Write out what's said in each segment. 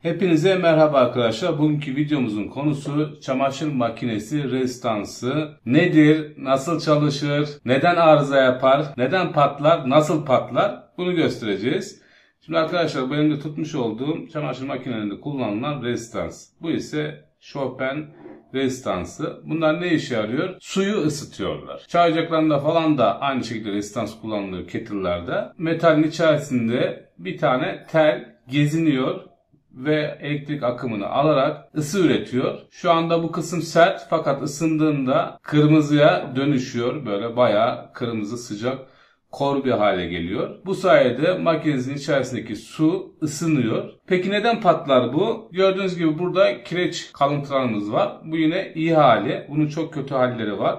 Hepinize merhaba arkadaşlar. Bugünkü videomuzun konusu çamaşır makinesi rezistansı nedir, nasıl çalışır, neden arıza yapar, neden patlar, nasıl patlar bunu göstereceğiz. Şimdi arkadaşlar, bu elimde tutmuş olduğum çamaşır makinelerinde kullanılan rezistans. Bu ise Chopin rezistansı. Bunlar ne işe yarıyor? Suyu ısıtıyorlar. Çay ocaklarında falan da aynı şekilde rezistans kullanılıyor, kettle'larda. Metalin içerisinde bir tane tel geziniyor ve elektrik akımını alarak ısı üretiyor. Şu anda bu kısım sert, fakat ısındığında kırmızıya dönüşüyor. Böyle bayağı kırmızı, sıcak, kor bir hale geliyor. Bu sayede makinenin içerisindeki su ısınıyor. Peki neden patlar bu? Gördüğünüz gibi burada kireç kalıntılarımız var. Bu yine iyi hali. Bunun çok kötü halleri var.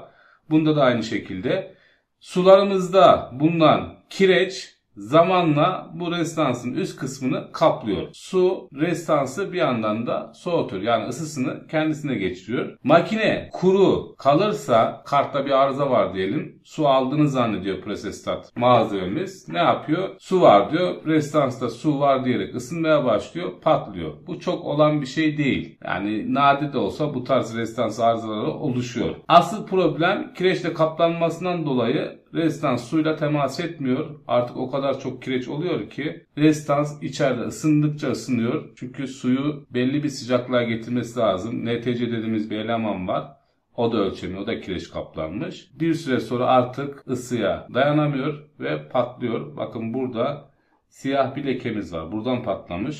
Bunda da aynı şekilde. Sularımızda bulunan kireç zamanla bu rezistansın üst kısmını kaplıyor. Su rezistansı bir yandan da soğutur. Yani ısısını kendisine geçiriyor. Makine kuru kalırsa, kartta bir arıza var diyelim. Su aldığını zannediyor prosestat malzememiz. Ne yapıyor? Su var diyor. Rezistansta su var diyerek ısınmaya başlıyor. Patlıyor. Bu çok olan bir şey değil. Yani nadir de olsa bu tarz rezistans arızaları oluşuyor. Asıl problem kireçle kaplanmasından dolayı rezistans suyla temas etmiyor. Artık o kadar çok kireç oluyor ki rezistans içeride ısındıkça ısınıyor. Çünkü suyu belli bir sıcaklığa getirmesi lazım. NTC dediğimiz bir eleman var. O da ölçemiyor. O da kireç kaplanmış. Bir süre sonra artık ısıya dayanamıyor ve patlıyor. Bakın burada siyah bir lekemiz var. Buradan patlamış.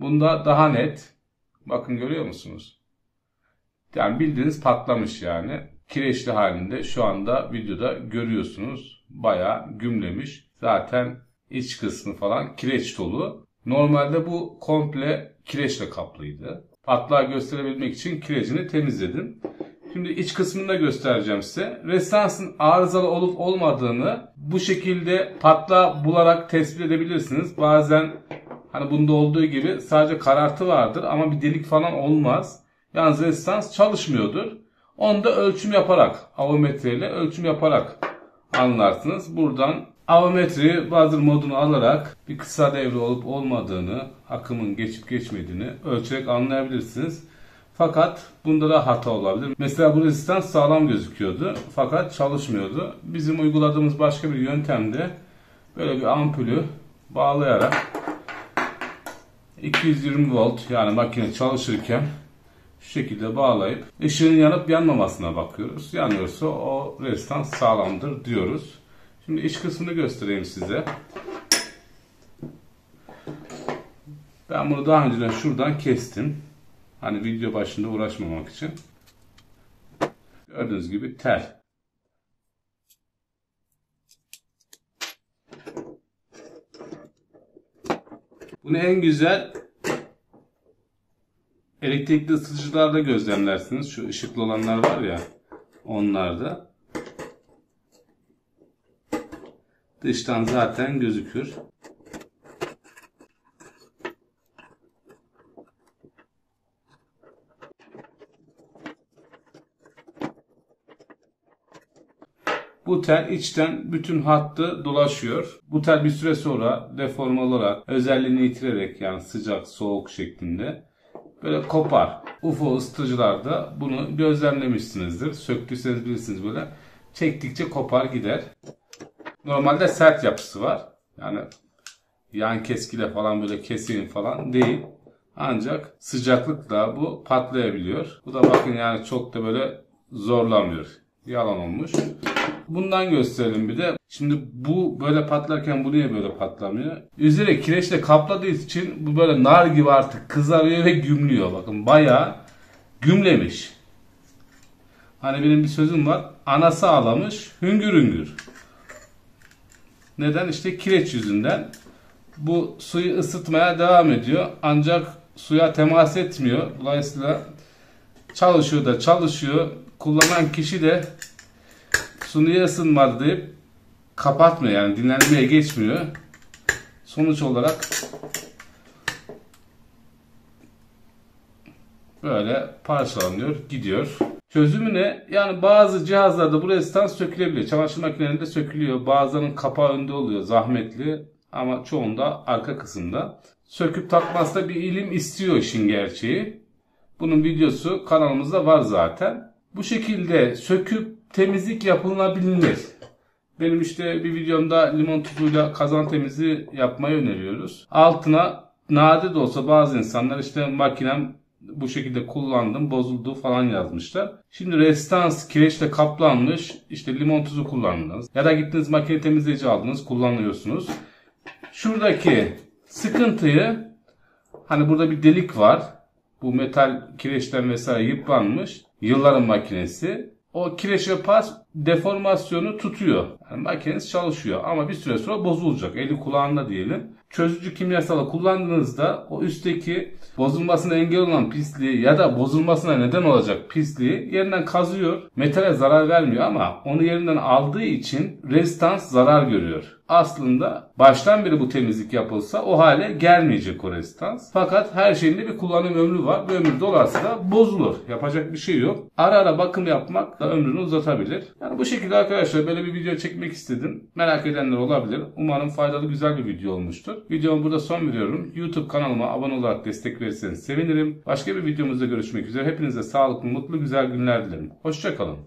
Bunda daha net. Bakın görüyor musunuz? Yani bildiğiniz patlamış yani. Kireçli halinde şu anda videoda görüyorsunuz. Bayağı gümlemiş. Zaten iç kısmı falan kireç dolu. Normalde bu komple kireçle kaplıydı. Patlağı gösterebilmek için kirecini temizledim. Şimdi iç kısmını da göstereceğim size. Rezistansın arızalı olup olmadığını bu şekilde patlağı bularak tespit edebilirsiniz. Bazen hani bunda olduğu gibi sadece karartı vardır ama bir delik falan olmaz. Yalnız rezistans çalışmıyordur. Onu da ölçüm yaparak, avometreyle ölçüm yaparak anlarsınız. Buradan avometri buzzer modunu alarak bir kısa devre olup olmadığını, akımın geçip geçmediğini ölçerek anlayabilirsiniz. Fakat bunda da hata olabilir. Mesela bu rezistans sağlam gözüküyordu fakat çalışmıyordu. Bizim uyguladığımız başka bir yöntemde böyle bir ampulü bağlayarak 220 volt, yani makine çalışırken şu şekilde bağlayıp ışığın yanıp yanmamasına bakıyoruz. Yanıyorsa o rezistans sağlamdır diyoruz. Şimdi iç kısmını göstereyim size. Ben bunu daha önceden şuradan kestim. Hani video başında uğraşmamak için. Gördüğünüz gibi tel. Bunu en güzel elektrikli ısıtıcılarda gözlemlersiniz. Şu ışıklı olanlar var ya, onlarda. Dıştan zaten gözükür. Bu tel içten bütün hattı dolaşıyor. Bu tel bir süre sonra deforme olarak, özelliğini yitirerek, yani sıcak soğuk şeklinde böyle kopar. UFO ısıtıcılarda bunu gözlemlemişsinizdir. Söktüyseniz bilirsiniz, böyle çektikçe kopar gider. Normalde sert yapısı var. Yani yan keskiyle falan böyle keseyim falan değil. Ancak sıcaklıkla bu patlayabiliyor. Bu da bakın yani çok da böyle zorlamıyor. Yalan olmuş. Bundan gösterelim bir de. Şimdi bu böyle patlarken bu niye böyle patlamıyor? Üzeri kireçle kapladığı için bu böyle nar gibi artık kızarıyor ve gümlüyor. Bakın bayağı gümlemiş. Hani benim bir sözüm var. Anası ağlamış hüngür hüngür. Neden? İşte kireç yüzünden. Bu suyu ısıtmaya devam ediyor. Ancak suya temas etmiyor. Dolayısıyla çalışıyor da çalışıyor. Kullanan kişi de su niye ısınmadı deyip kapatmıyor, yani dinlenmeye geçmiyor. Sonuç olarak böyle parçalanıyor, gidiyor. Çözümü ne? Yani bazı cihazlarda bu rezistans sökülebiliyor. Çamaşır makinelerinde sökülüyor. Bazılarının kapağı önde oluyor, zahmetli. Ama çoğunda arka kısımda. Söküp takması da bir ilim istiyor işin gerçeği. Bunun videosu kanalımızda var zaten. Bu şekilde söküp temizlik yapılabilir. Benim işte bir videomda limon tuzuyla kazan temizliği yapmayı öneriyoruz. Altına nadir de olsa bazı insanlar işte makinem bu şekilde kullandım bozuldu falan yazmışlar. Şimdi rezistans kireçle kaplanmış, işte limon tuzu kullandınız ya da gittiniz makine temizleyici aldınız, kullanıyorsunuz. Şuradaki sıkıntıyı, hani burada bir delik var, bu metal kireçten vesaire yıpranmış, yılların makinesi. O kireç ve pas deformasyonu tutuyor. Yani makineniz çalışıyor ama bir süre sonra bozulacak. Eli kulağında diyelim. Çözücü kimyasalı kullandığınızda o üstteki bozulmasına engel olan pisliği ya da bozulmasına neden olacak pisliği yerinden kazıyor. Metale zarar vermiyor ama onu yerinden aldığı için rezistans zarar görüyor. Aslında baştan beri bu temizlik yapılsa o hale gelmeyecek o rezistans. Fakat her şeyin de bir kullanım ömrü var. Bu ömür dolarsa da bozulur. Yapacak bir şey yok. Ara ara bakım yapmak da ömrünü uzatabilir. Yani bu şekilde arkadaşlar böyle bir video çekmek istedim. Merak edenler olabilir. Umarım faydalı, güzel bir video olmuştur. Videomu burada son veriyorum. YouTube kanalıma abone olarak destek verirseniz sevinirim. Başka bir videomuzda görüşmek üzere. Hepinize sağlıklı, mutlu, güzel günler dilerim. Hoşça kalın.